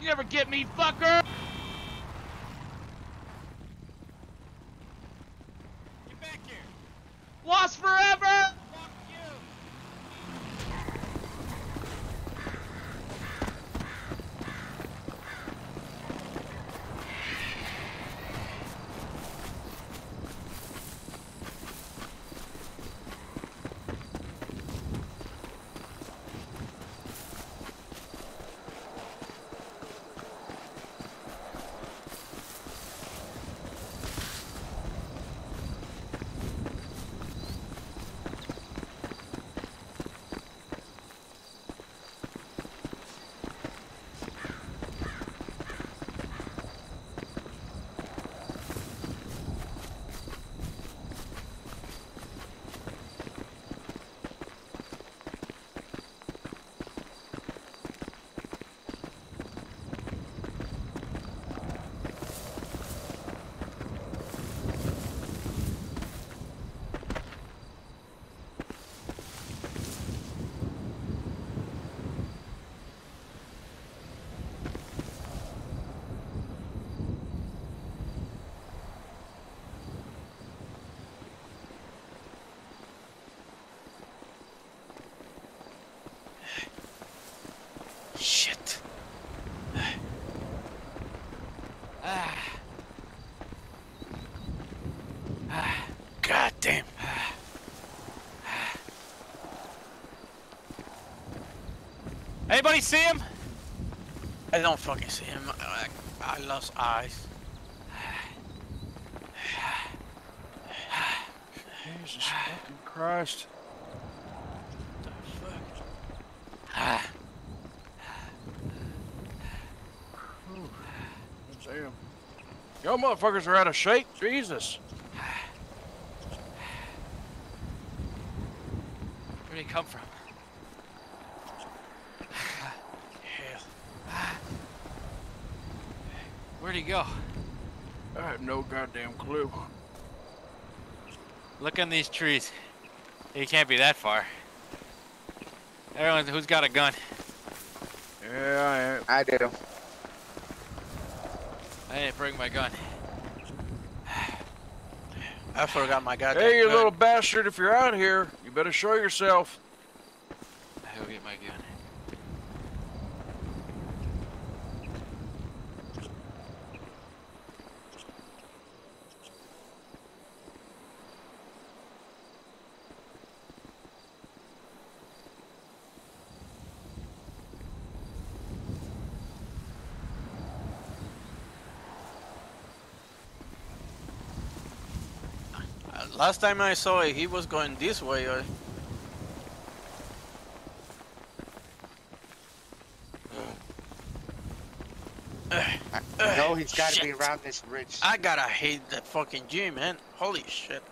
You ever get me, fucker? Get back here. Lost forever! Fuck shit. God damn. Anybody see him? I don't fucking see him. I lost eyes. Jesus fucking Christ. Damn. Y'all motherfuckers are out of shape, Jesus. Where did he come from? Hell. Where'd he go? I have no goddamn clue. Look in these trees. He can't be that far. Everyone, who's got a gun? Yeah, I do. I didn't bring my gun. I forgot my goddamn gun. Hey, you little bastard, if you're out here, you better show yourself. I'll get my gun. Last time I saw it, he was going this way. No, he's got to be around this ridge. I gotta hate that fucking gym, man. Holy shit.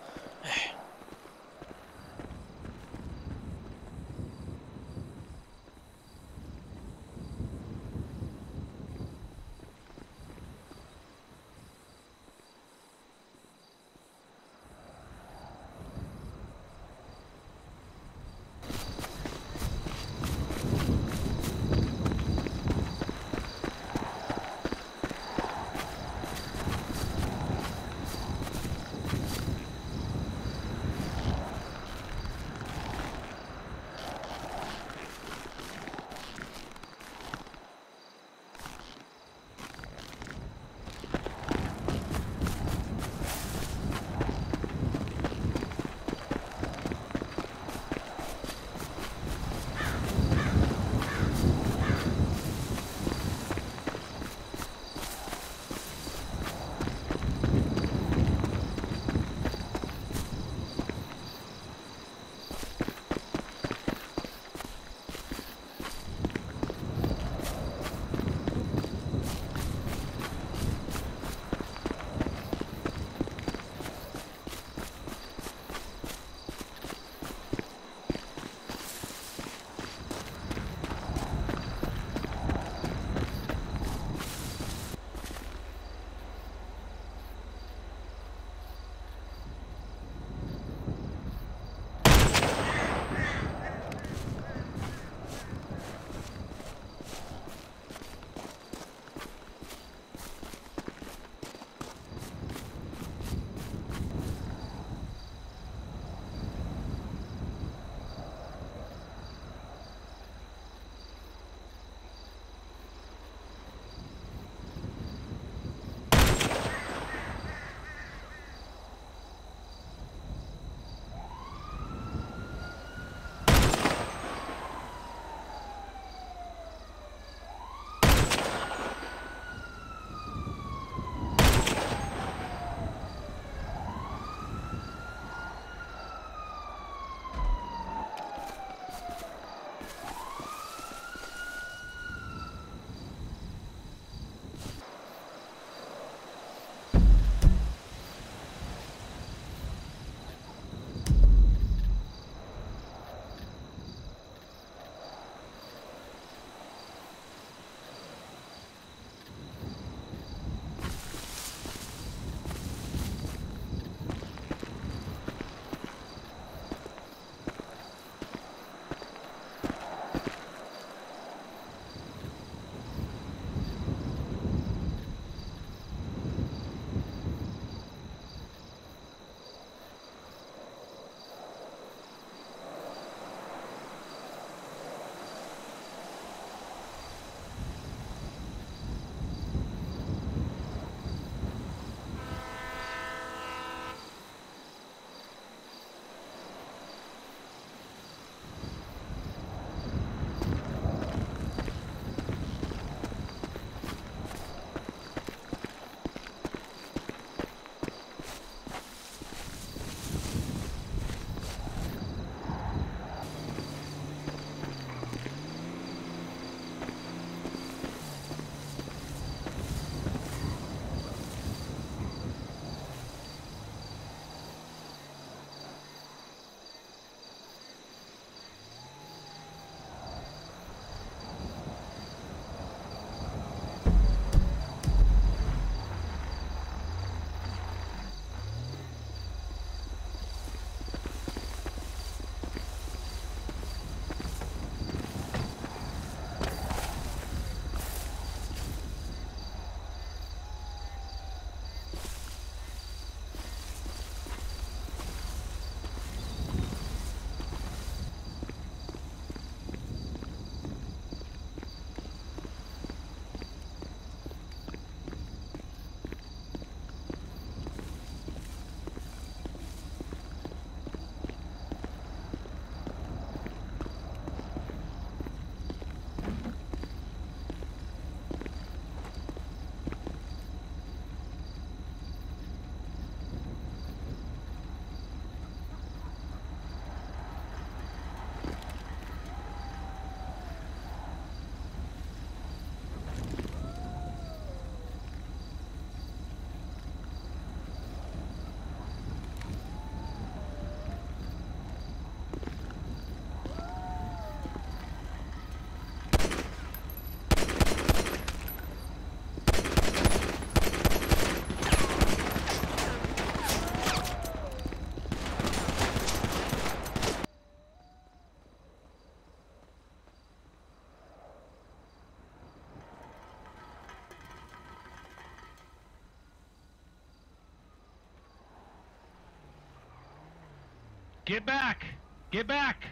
Get back! Get back!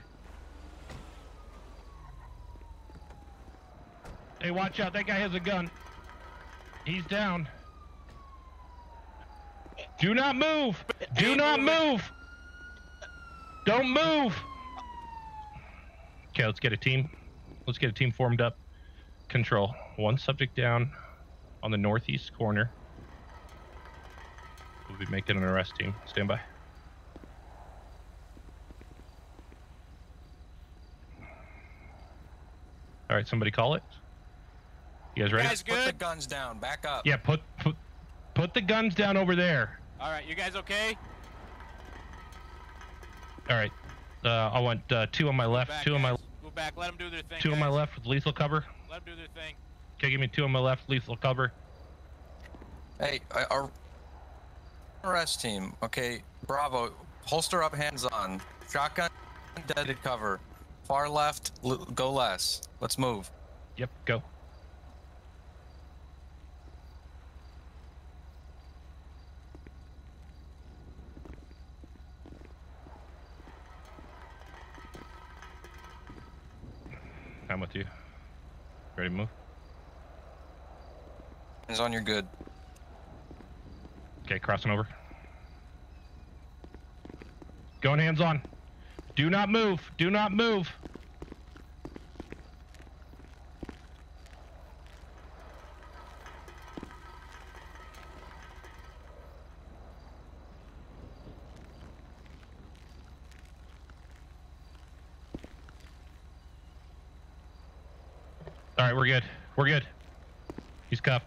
Hey, watch out. That guy has a gun. He's down. Do not move! Do not move! Don't move! Okay, let's get a team. Let's get a team formed up. Control. One subject down on the northeast corner. We'll be making an arrest team. Stand by. All right, somebody call it. You guys ready? You guys good? Put the guns down. Back up. Yeah, put the guns down over there. All right, you guys okay? All right. I want two on my left. Back, two on my. Go back. Let them do their thing. Two guys on my left with lethal cover. Let them do their thing. Okay, give me two on my left, lethal cover. Hey, our arrest team. Okay, Bravo. Holster up, hands on. Shotgun, deaded cover. Far left, go less. Let's move. Yep, go. I'm with you. Ready to move? Hands on, you're good. Okay, crossing over. Going hands on. Do not move. Do not move. All right, we're good. We're good. He's cuffed.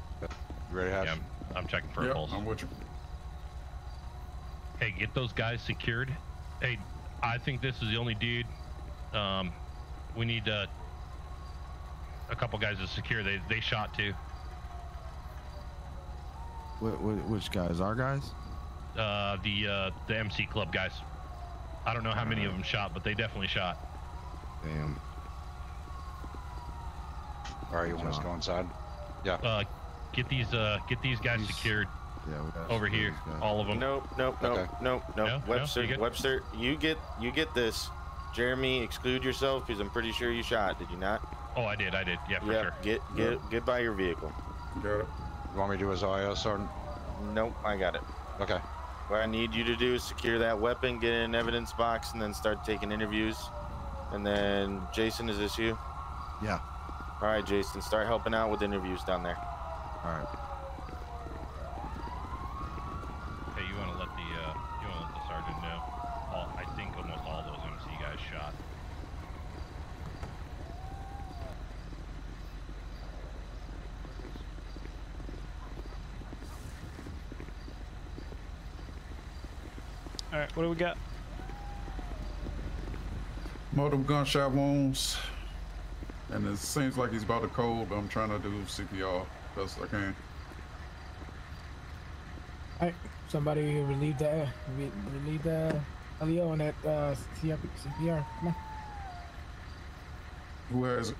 You ready, Hash? Yeah, I'm checking for a pulse. I'm with you. Hey, get those guys secured. Hey, I think this is the only dude. We need a couple guys to secure. They shot too. Which guys? Our guys? The MC Club guys. I don't know how many of them shot, but they definitely shot. Damn. All right, you want us to go inside? Yeah. Get these guys secured. Yeah, over here, all of them. Nope. Webster, no? Webster, you get this. Jeremy, exclude yourself because I'm pretty sure you shot. Did you not? Oh, I did. Yeah, for sure. Get by your vehicle. Got it. You want me to do his IO, Sergeant? Nope, I got it. Okay. What I need you to do is secure that weapon, get in an evidence box, and then start taking interviews. And then, Jason, is this you? Yeah. All right, Jason, start helping out with interviews down there. All right. Hey, you want to let the sergeant know? I think almost all those MC guys shot. All right, what do we got? Multiple gunshot wounds, and it seems like he's about to cold. I'm trying to do CPR best I can. All right, somebody relieve that, Leo on that CPR. Come on. Who has it?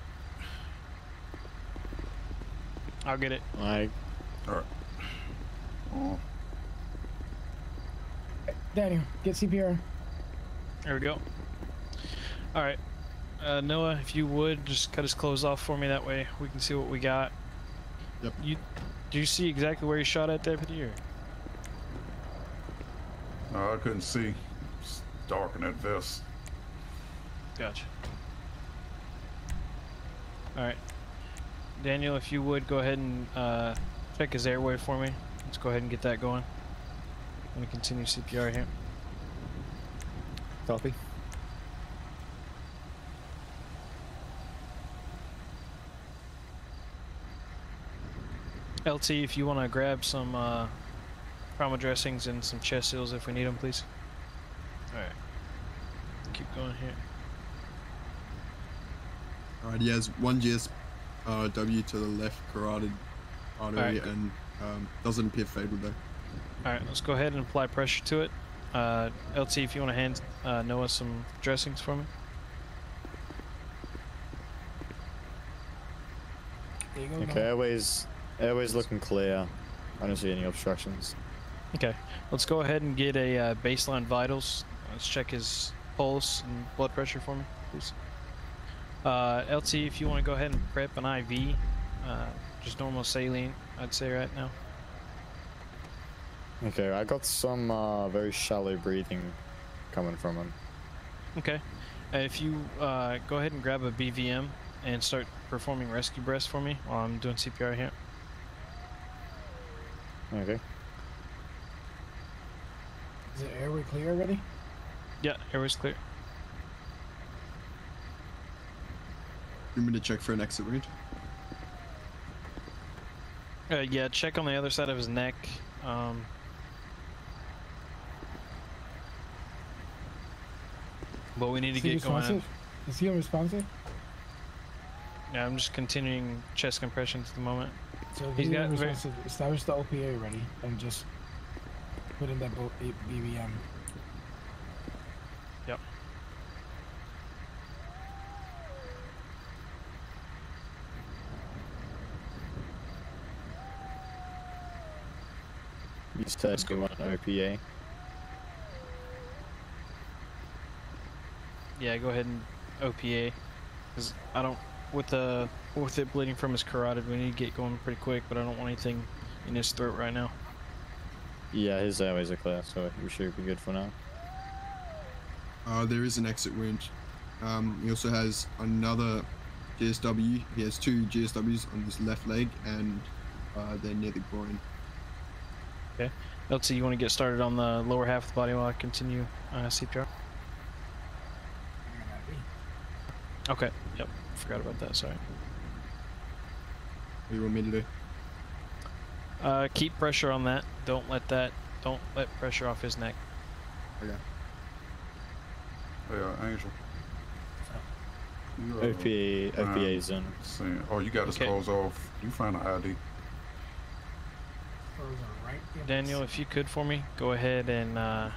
I'll get it. All right. All right. Oh. Daniel, get CPR. There we go. All right, Noah, if you would just cut his clothes off for me, that way we can see what we got. Yep. Do you see exactly where he shot at, Deputy? Or? No, I couldn't see. It's dark in that vest. Gotcha. All right, Daniel, if you would go ahead and check his airway for me. Let's go ahead and get that going. Let me continue CPR here. Copy. LT, if you want to grab some trauma dressings and some chest seals if we need them, please. All right. Keep going here. All right. He has one GSW to the left carotid artery and doesn't appear fatal though. All right, let's go ahead and apply pressure to it. LT, if you want to hand Noah some dressings for me. There you go. Okay, airways looking clear. I don't see any obstructions. Okay, let's go ahead and get a baseline vitals. Let's check his pulse and blood pressure for me, please. LT, if you want to go ahead and prep an IV, just normal saline, I'd say right now. Okay, I got some very shallow breathing coming from him. Okay, if you go ahead and grab a BVM and start performing rescue breaths for me while I'm doing CPR here. Okay. Is the airway clear already? Yeah, airway's clear. Remember to check for an exit wound? Yeah, check on the other side of his neck. But we need to get going. Is he unresponsive? Yeah, I'm just continuing chest compressions at the moment. So he's got establish the OPA already and just put in that BVM. Yep. He's testing on OPA. Yeah, go ahead and OPA, because I don't, with it bleeding from his carotid, we need to get going pretty quick, but I don't want anything in his throat right now. Yeah, his airways are clear, so we should be good for now. There is an exit wound. He also has another GSW. He has two GSWs on his left leg, and they're near the groin. Okay. LT, you want to get started on the lower half of the body while I continue CPR? Okay. Yep. Forgot about that. Sorry. What do you want me to do? Keep pressure on that. Don't let that. Don't let pressure off his neck. Okay. Yeah, Angel. OPA's in. Oh, you got his clothes off. You find an ID. Daniel, if you could for me, go ahead and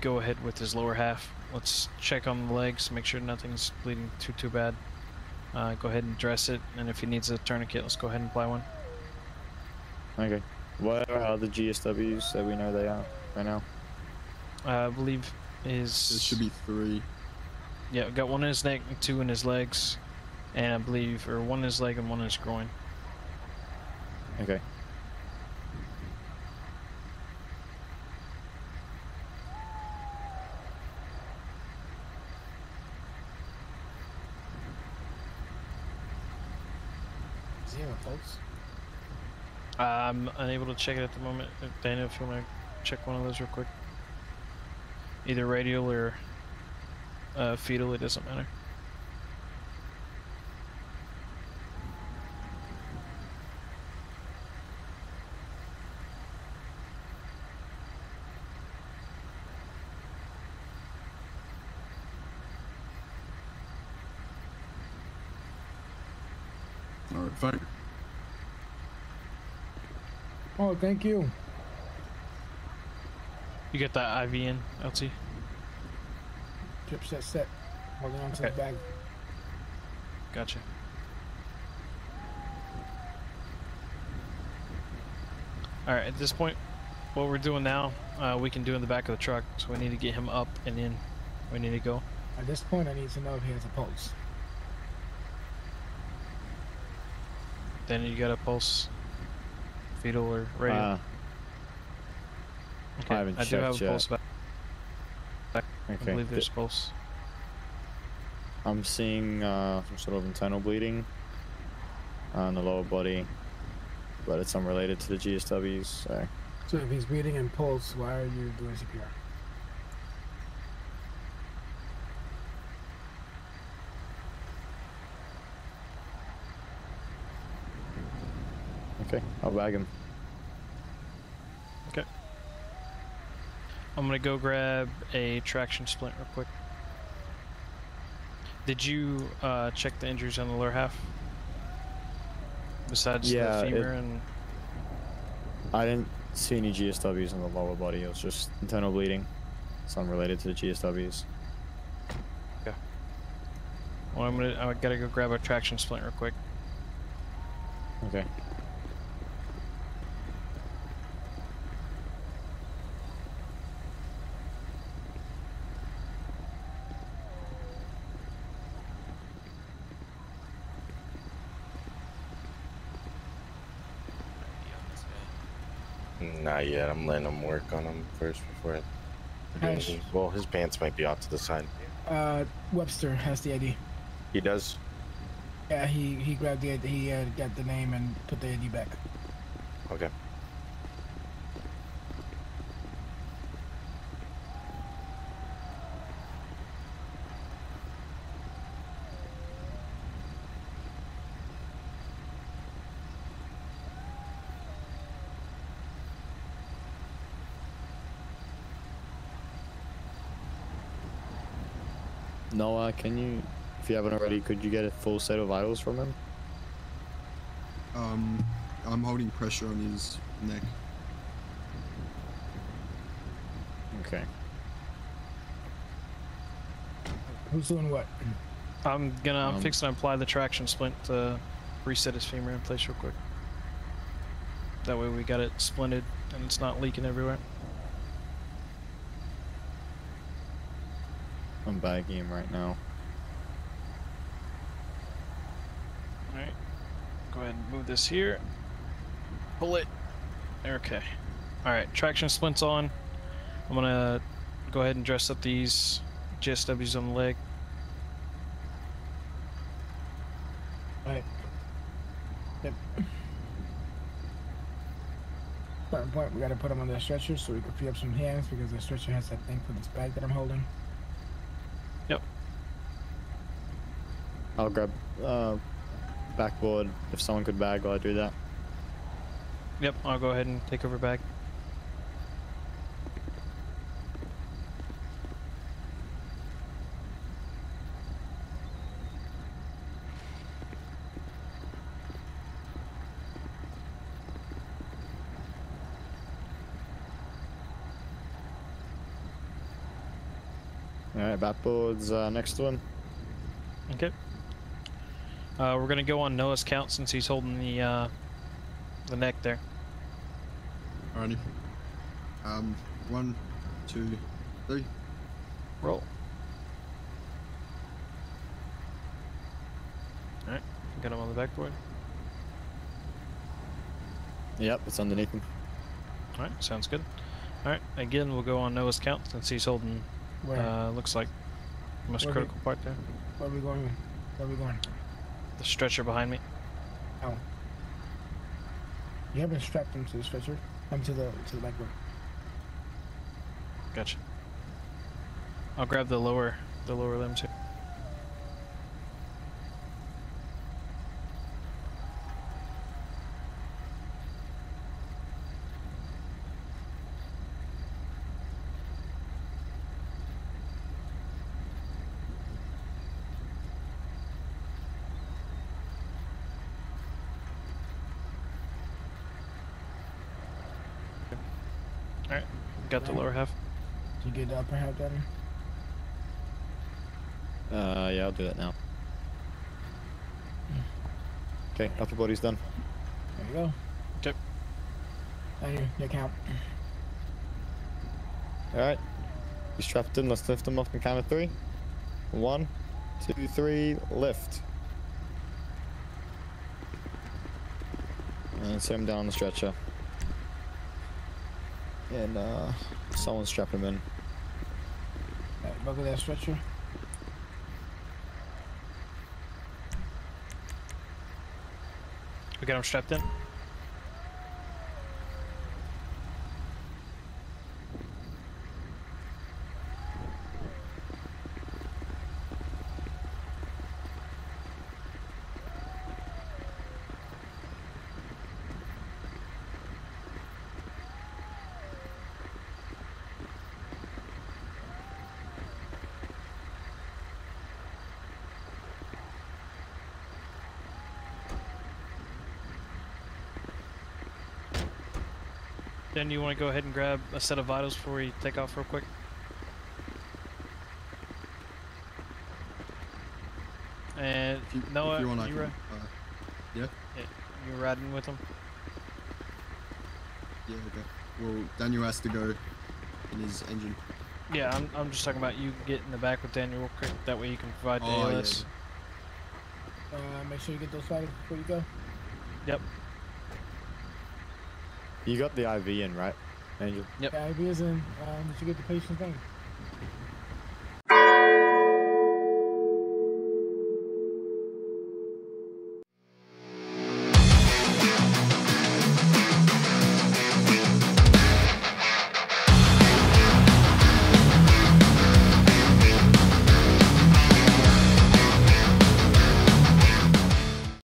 go ahead with his lower half. Let's check on the legs, make sure nothing's bleeding too bad. Go ahead and dress it, and if he needs a tourniquet, let's go ahead and apply one. Okay. What are the GSWs that we know they are right now? I believe is... There should be three. Yeah, got one in his neck and two in his legs, and I believe, or one in his leg and one in his groin. Okay. Does he have a pulse? I'm unable to check it at the moment. Daniel, if you want to check one of those real quick. Either radial or fetal, it doesn't matter. Fine. Oh, thank you. You get that IV in, LT? Drip set, holding on to the bag. Gotcha. Alright, at this point, what we're doing now, we can do in the back of the truck, so we need to get him up and in. We need to go. At this point, I need to know if he has a pulse. Then you got a pulse, fetal or radial. Okay, I haven't checked yet. I do have a pulse back. Okay. I believe there's pulse. I'm seeing some sort of internal bleeding on the lower body, but it's unrelated to the GSWs. So if he's bleeding and pulse, why are you doing CPR? Okay, I'll bag him. Okay. I'm gonna go grab a traction splint real quick. Did you check the injuries on the lower half? Besides the femur and... I didn't see any GSWs on the lower body. It was just internal bleeding. It's unrelated to the GSWs. Okay. Well, I gotta go grab a traction splint real quick. Okay. Not yet. I'm letting him work on him first before I do anything. Well, his pants might be off to the side. Webster has the ID. He does? Yeah, he grabbed the ID. He got the name and put the ID back. Okay. Noah, can you, if you haven't already, could you get a full set of vitals from him? I'm holding pressure on his neck. Okay. Who's doing what? I'm fixing to apply the traction splint to reset his femur in place real quick. That way we got it splinted and it's not leaking everywhere. I'm bagging him right now. Alright. Go ahead and move this here. Pull it. Okay. Alright, traction splint's on. I'm gonna go ahead and dress up these GSWs on the leg. Alright. Yep. Certain point, we gotta put them on the stretcher so we can free up some hands because the stretcher has that thing for this bag that I'm holding. I'll grab backboard. If someone could bag while I do that. Yep, I'll go ahead and take over bag. Alright, backboard's next to him. Okay. We're gonna go on Noah's count since he's holding the neck there. Alrighty. 1, 2, 3. Roll. Alright, got him on the backboard. Yep, it's underneath him. Alright, sounds good. Alright, again we'll go on Noah's count since he's holding looks like the most critical part there. Where are we going? Where are we going? The stretcher behind me. Oh. You haven't strapped him to the stretcher. I'm to the back room. Gotcha. I'll grab the lower limb too. Got the lower half. Did you get the upper half down here? Yeah, I'll do that now. Okay, upper body's done. There you go. Okay. Thank you, your count. Alright. You strapped him, let's lift him off on count of 3. 1, 2, 3, lift. And set him down on the stretcher. And someone strap him in. Alright, buckle that stretcher. We got him strapped in. Then you want to go ahead and grab a set of vitals before we take off real quick? And Noah, you're riding with him? Yeah, okay. Well, Daniel has to go in his engine. Yeah, I'm just talking about you get in the back with Daniel real quick. That way you can provide the ALS. Yeah. Make sure you get those flags before you go. Yep. You got the IV in, right, Angel? Yep. The IV is in. Did you get the patient thing?